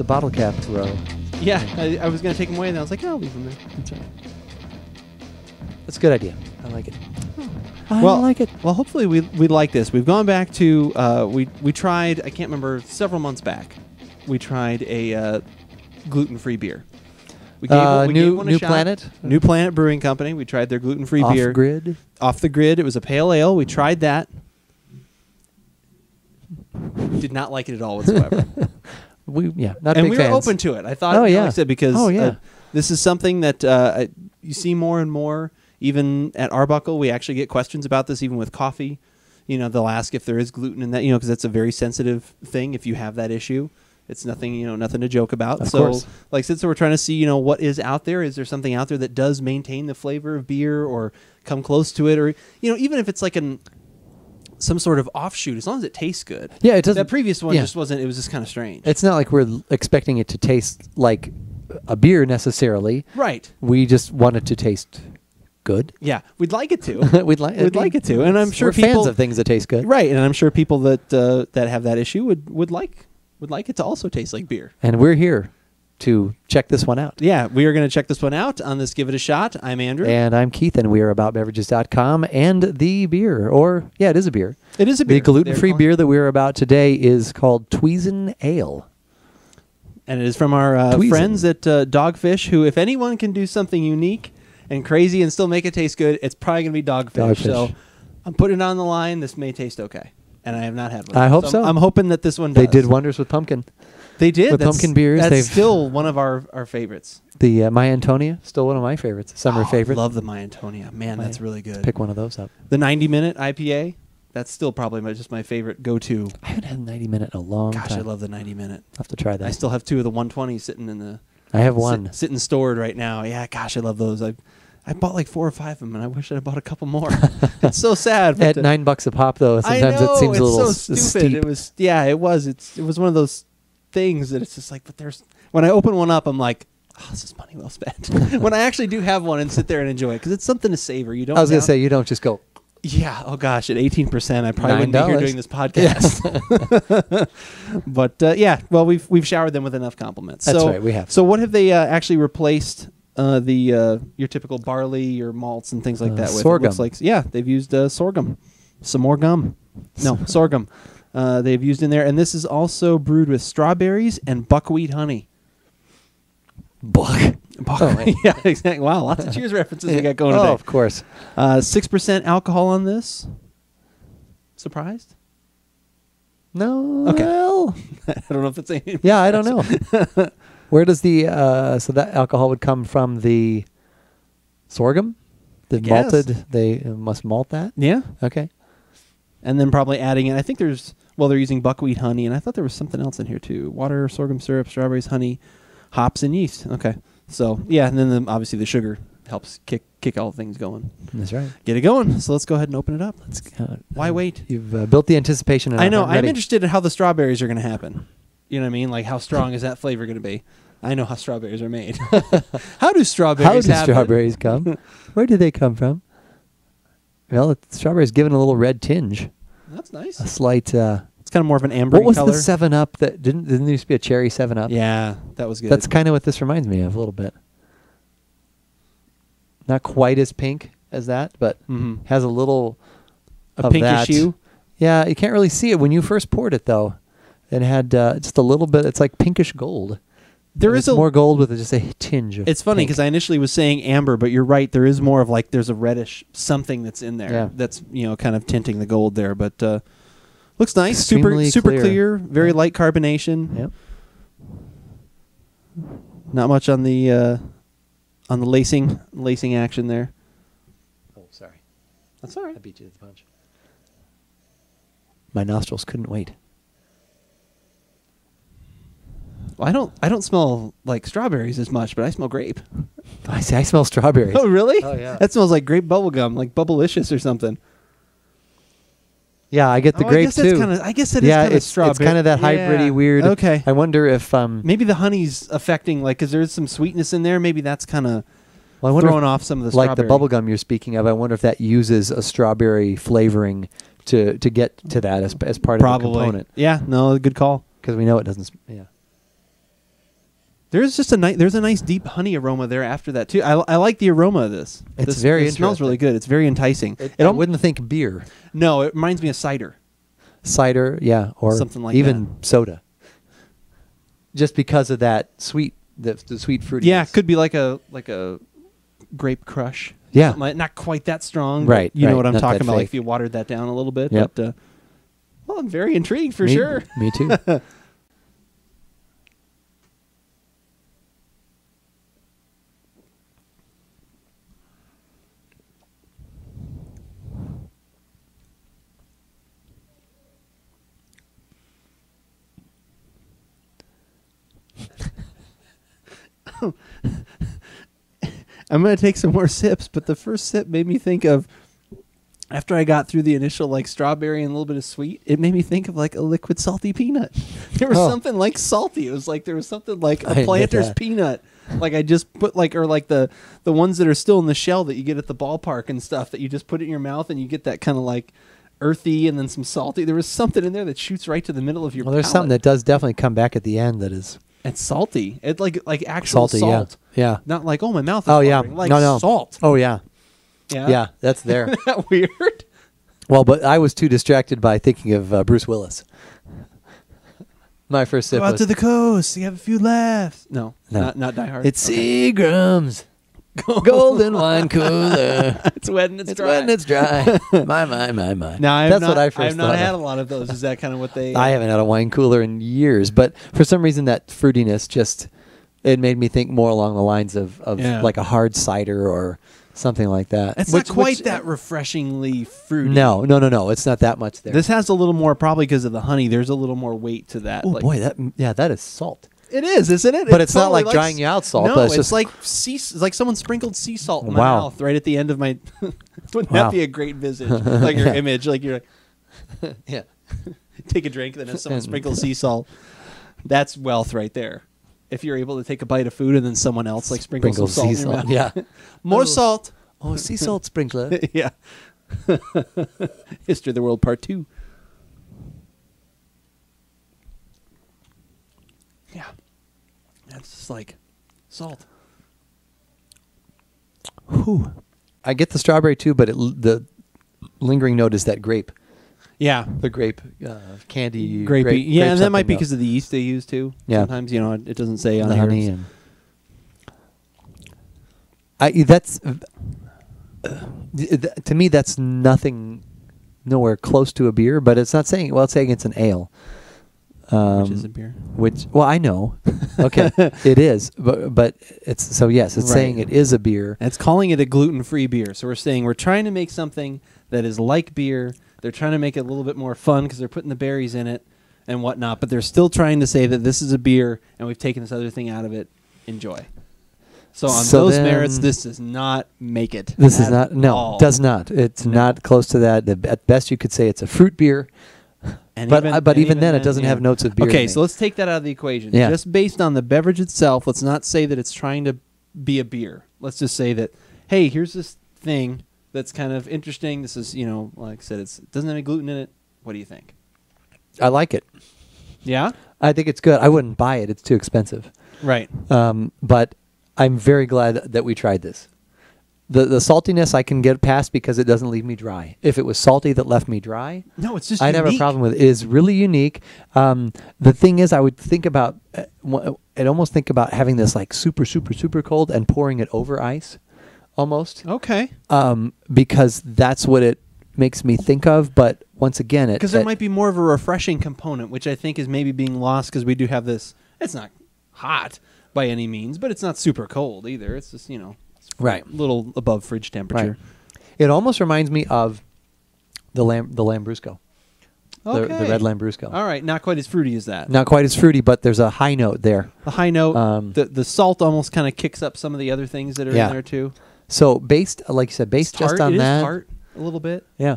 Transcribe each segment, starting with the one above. the bottle cap row. Yeah, I was going to take them away, and I was like, I'll leave them there. That's all right. That's a good idea. I like it. I like it. Well, hopefully we like this. We've gone back to, we tried, I can't remember, several months back, we tried a gluten-free beer. We gave one a shot. New Planet? New Planet Brewing Company. We tried their gluten-free beer. Off Grid? Off the Grid. It was a pale ale. We tried that. Did not like it at all whatsoever. Not big fans. Open to it. I thought, I said, because this is something that you see more and more. Even at Arbuckle, we actually get questions about this, even with coffee. You know, they'll ask if there is gluten in that, because that's a very sensitive thing if you have that issue. It's nothing, nothing to joke about. Of course. Like I said, so we're trying to see, what is out there. Is there something out there that does maintain the flavor of beer or come close to it? Or, even if it's like some sort of offshoot, as long as it tastes good. Yeah, it doesn't. That previous one just wasn't, it was just kind of strange. It's not like we're expecting it to taste like a beer necessarily. Right. We just want it to taste good. Yeah, we'd like it to. we'd like it to, and I'm sure we're people, fans of things that taste good, right? And I'm sure people that that have that issue would like it to also taste like beer. And we're here to check this one out. Yeah, we are going to check this one out on this Give It a Shot. I'm Andrew, and I'm Keith, and we are aboutbeverages.com. And the beer, it is a beer. It is a beer. The gluten-free beer that we are about today is called Tweason'ale. And it is from our friends at Dogfish, who, if anyone can do something unique and crazy and still make it taste good, it's probably going to be Dogfish. So I'm putting it on the line. This may taste okay. And I have not had one. I hope so. I'm hoping that this one does. They did wonders with pumpkin. They did. With pumpkin beers. That's still one of our favorites. The Maya Antonia, still one of my favorites. Summer favorite. I love the Maya Antonia. Man, that's really good. Pick one of those up. The 90-Minute IPA. That's still probably just my favorite go-to. I haven't had a 90-Minute in a long time. Gosh, I love the 90-Minute. I'll have to try that. I still have two of the 120 sitting in the... I have one. Sitting stored right now. Yeah, gosh, I love those. I bought like 4 or 5 of them, and I wish I had bought a couple more. It's so sad. At $9 a pop, though, sometimes it seems a little so stupid. Steep. It was, it was. It was one of those things that it's just like, but there's. When I open one up, I'm like, oh, this is money well spent. When I actually do have one and sit there and enjoy it, because it's something to savor. You don't. I was gonna say you don't just go. Yeah. Oh gosh, at 18%, I probably wouldn't be here doing this podcast. Yeah. But well, we've showered them with enough compliments. That's right. We have. So what have they actually replaced? Your typical barley, your malts, and things like that. With sorghum. It looks like, they've used sorghum, some more gum. No, sorghum. They've used in there, and this is also brewed with strawberries and buckwheat honey. Yeah, exactly. Wow, lots of Cheers references we got going today. Oh, of course. 6% alcohol on this. Surprised? No. Okay. Well, I don't know if it's any. Yeah, I don't know. Where does the so that alcohol would come from? The sorghum, the malted. They must malt that. Yeah. Okay. And then probably adding in. I think there's. Well, they're using buckwheat honey, and I thought there was something else in here too: water, sorghum syrup, strawberries, honey, hops, and yeast. Okay. So yeah, and then obviously the sugar helps kick all things going. That's right. Get it going. So let's go ahead and open it up. Let's why wait? You've built the anticipation. I know. I'm interested in how the strawberries are going to happen. You know what I mean? Like, how strong is that flavor going to be? I know how strawberries are made. How do strawberries come? Where do they come from? Well, the strawberry's given a little red tinge. That's nice. A slight. It's kind of more of an amber color. What was the 7-Up that didn't there used to be a cherry 7-Up? Yeah, that was good. That's kind of what this reminds me of a little bit. Not quite as pink as that, but has a little of pinkish hue. Yeah, you can't really see it when you first poured it though. It had just a little bit. It's like pinkish gold. There is more gold with just a tinge of. It's funny because I initially was saying amber, but you're right. There is more of like there's a reddish something that's in there. Yeah. That's kind of tinting the gold there, but looks nice. Extremely super clear. Very light carbonation. Yep. Not much on the lacing action there. Oh, sorry. That's all right. I beat you to the punch. My nostrils couldn't wait. I don't smell like strawberries as much, but I smell grape. I see. I smell strawberries. Oh, really? Oh, yeah. That smells like grape bubblegum, like Bubblicious or something. Yeah, I get the grape too. I guess it is kind of strawberry. It's kind of that hybridy weird. Okay. I wonder if maybe the honey's affecting, like, because there's some sweetness in there. Maybe that's kind of throwing off some of the strawberry. Like the bubblegum you're speaking of, I wonder if that uses a strawberry flavoring to get to that as part of the component. Yeah. No, good call. Because we know it doesn't. Yeah. There's just a nice, there's a nice deep honey aroma there after that too. I like the aroma of this. It smells really good. It's very enticing. I wouldn't think beer. No, it reminds me of cider. Cider, yeah, or something like even that. Soda. Just because of that sweet, the sweet fruitiness. Yeah, it could be like a grape crush. Yeah, like, not quite that strong. Right, you know what I'm not talking about. Fake. Like if you watered that down a little bit. Yep. But well, I'm very intrigued for sure. Me too. I'm going to take some more sips, but the first sip made me think of, after I got through the initial like strawberry and a little bit of sweet, it made me think of like a liquid salty peanut. There was something like salty. It was like there was something like a Planter's peanut. Like I just put like, or like the ones that are still in the shell that you get at the ballpark and stuff that you just put it in your mouth and you get that kind of like earthy and then some salty. There was something in there that shoots right to the middle of your palate. There's something that does definitely come back at the end that is... It's salty. It's like actual salty, salt. Yeah. Not like, oh, my mouth is watering. Like salt. Oh, yeah. Yeah. Yeah, that's there. Isn't that weird? Well, but I was too distracted by thinking of Bruce Willis. My first sip was... Go out to the coast. You have a few laughs. No, not Die Hard. It's Seagram's. Golden wine cooler. It's wet and it's dry. It's wet and it's dry. My. Now, that's what I first thought. I've not had a lot of those. Is that kind of what they... I haven't had a wine cooler in years, but for some reason that fruitiness just, it made me think more along the lines of like a hard cider or something like that. It's not quite that refreshingly fruity. No. It's not that much there. This has a little more, probably because of the honey, there's a little more weight to that. Oh, like, boy, that is salt. It is, isn't it? But it's not like drying you out salt. No, it's like sea. It's like someone sprinkled sea salt in my mouth right at the end of my. Wouldn't that be a great visage? Like your image, like you're like, yeah. Take a drink, then if someone sprinkles sea salt, that's wealth right there. If you're able to take a bite of food and then someone else like sprinkles some salt. In your mouth. Yeah, more salt. Oh, sea salt sprinkler. Yeah. History of the World Part 2. Yeah. That's just like salt. Whew. I get the strawberry too, but the lingering note is that grape. Yeah. The grape candy. Grapey. Yeah, and that might be because of the yeast they use too. Yeah. Sometimes, you know, it doesn't say on the honey. And to me, that's nowhere close to a beer, but it's not saying, well, it's saying it's an ale. Which is a beer. Well, I know. Okay, it is. But it's, so yes, it's saying it is a beer. And it's calling it a gluten-free beer. So we're saying we're trying to make something that is like beer. They're trying to make it a little bit more fun because they're putting the berries in it and whatnot. But they're still trying to say that this is a beer and we've taken this other thing out of it. Enjoy. So on those merits, this does not make it. This is not, no, it does not. It's not close to that. At best, you could say it's a fruit beer. But even then, it doesn't have notes of beer. Okay, so let's take that out of the equation. Yeah. Just based on the beverage itself, let's not say that it's trying to be a beer. Let's just say that, hey, here's this thing that's kind of interesting. This is, you know, like I said, it doesn't have any gluten in it. What do you think? I like it. Yeah? I think it's good. I wouldn't buy it. It's too expensive. Right. But I'm very glad that we tried this. The saltiness I can get past because it doesn't leave me dry. If it was salty that left me dry, no, it's just I'd have a problem with it. It is really unique. The thing is, I would think about, I'd almost think about having this like super, super, super cold and pouring it over ice, almost. Okay. Because that's what it makes me think of. But once again, because there might be more of a refreshing component, which I think is maybe being lost because we do have this. It's not hot by any means, but it's not super cold either. It's just, you know. Right, a little above fridge temperature. Right. It almost reminds me of the Lambrusco, okay. The red Lambrusco. All right, not quite as fruity as that. Not quite as fruity, but there's a high note there. The high note, the salt almost kind of kicks up some of the other things that are in there too. So based, like you said, based just on that, tart a little bit. Yeah.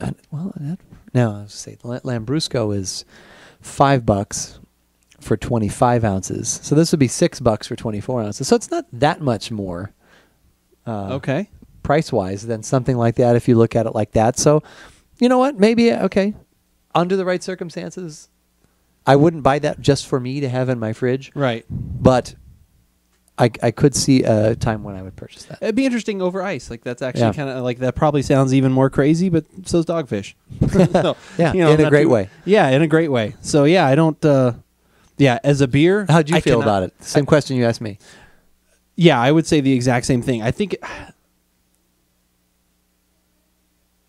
Now I'll say the Lambrusco is $5. For 25 ounces. So this would be $6 for 24 ounces. So it's not that much more price-wise than something like that if you look at it like that. So you know what? Maybe, okay, under the right circumstances, I wouldn't buy that just for me to have in my fridge. Right. But I could see a time when I would purchase that. It'd be interesting over ice. Like, that's actually kind of like, that probably sounds even more crazy, but so's dogfish. So, yeah, you know, in a great way. Yeah, in a great way. So, yeah, I don't, yeah, as a beer. How'd you feel about it? Same question you asked me. Yeah, I would say the exact same thing. I think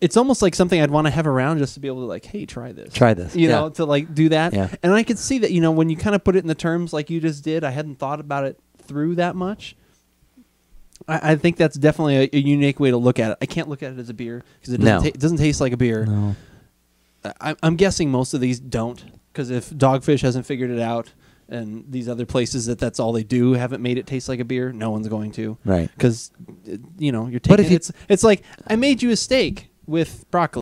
it's almost like something I'd want to have around just to be able to, like, hey, try this. Try this. You know, to, like, do that. Yeah. And I could see that, you know, when you kind of put it in the terms like you just did, I hadn't thought about it through that much. I think that's definitely a unique way to look at it. I can't look at it as a beer because it doesn't, it doesn't taste like a beer. No. I'm guessing most of these don't, because if Dogfish hasn't figured it out and these other places that's all they do haven't made it taste like a beer, no one's going to. Right. Because, you know, you're taking it's like, I made you a steak with broccoli.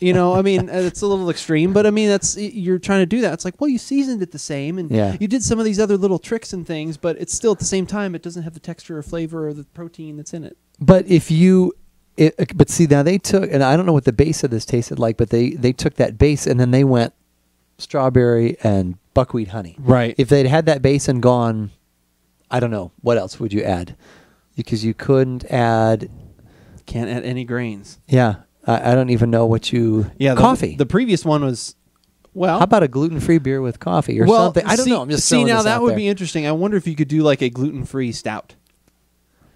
You know, I mean, it's a little extreme, but I mean, that's, you're trying to do that. It's like, well, you seasoned it the same, and you did some of these other little tricks and things, but it's still, at the same time, it doesn't have the texture or flavor or the protein that's in it. But if you, but see, now they took, and I don't know what the base of this tasted like, but they took that base and then they went strawberry and buckwheat honey. Right. If they'd had that base and gone, I don't know, what else would you add? Because you couldn't add. Can't add any grains. Yeah. I don't even know what you. Yeah. Coffee. The previous one was. Well. How about a gluten-free beer with coffee or something? I don't know. I'm just throwing this out there. See, now that would be interesting. I wonder if you could do like a gluten-free stout.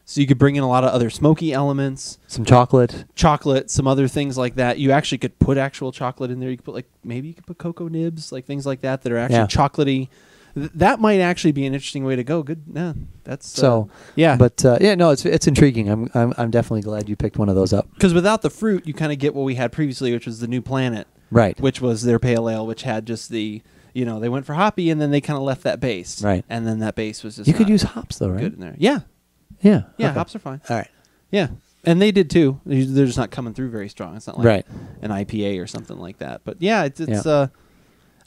So you could bring in a lot of other smoky elements. Some chocolate. Chocolate, some other things like that. You actually could put actual chocolate in there. You could put, like, maybe you could put cocoa nibs, like things like that are actually chocolatey. That might actually be an interesting way to go. Good. Yeah, that's so. Yeah, but yeah, no, it's intriguing. I'm definitely glad you picked one of those up. Because without the fruit, you kind of get what we had previously, which was the New Planet, right? Which was their pale ale, which had just the, you know, they went for hoppy and then they kind of left that base, right? And then that base was just. You could use hops though, right? Good in there. Yeah, yeah, yeah. Okay. Hops are fine. All right. Yeah, and they did too. They're just not coming through very strong. It's not like an IPA or something like that. But yeah, it's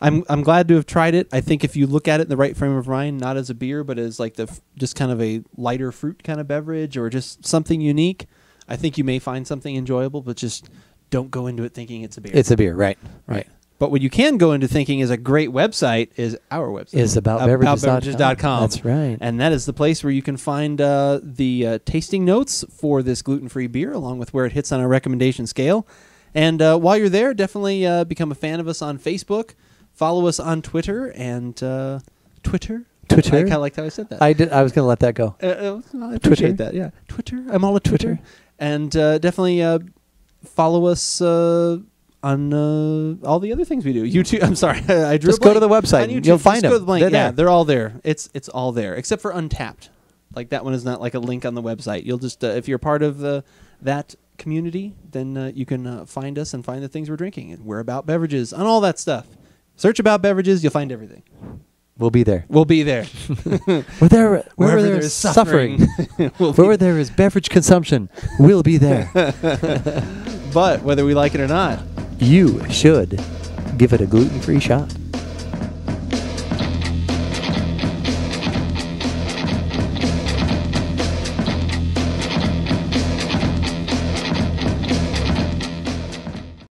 I'm glad to have tried it. I think if you look at it in the right frame of mind, not as a beer, but as like just kind of a lighter fruit kind of beverage or just something unique, I think you may find something enjoyable, but just don't go into it thinking it's a beer. It's a beer, right. Right. But what you can go into thinking is a great website is our website. Is aboutbeverages.com. That's right. And that is the place where you can find the tasting notes for this gluten-free beer, along with where it hits on our recommendation scale. And while you're there, definitely become a fan of us on Facebook. Follow us on Twitter and Twitter. I kind of liked how I said that. I did. I was going to let that go. I appreciate that. Yeah, Twitter. I'm all a Twitter, and definitely follow us on all the other things we do. YouTube. I'm sorry, I drew. Just go to the website. And you'll find them. Yeah, they're all there. It's all there except for Untapped. Like, that one is not like a link on the website. You'll just if you're part of that community, then you can find us and find the things we're drinking. And we're About Beverages on all that stuff. Search About Beverages, you'll find everything. We'll be there. We'll be there. Wherever there is suffering. Wherever there is beverage consumption, we'll be there. But whether we like it or not, you should give it a gluten-free shot.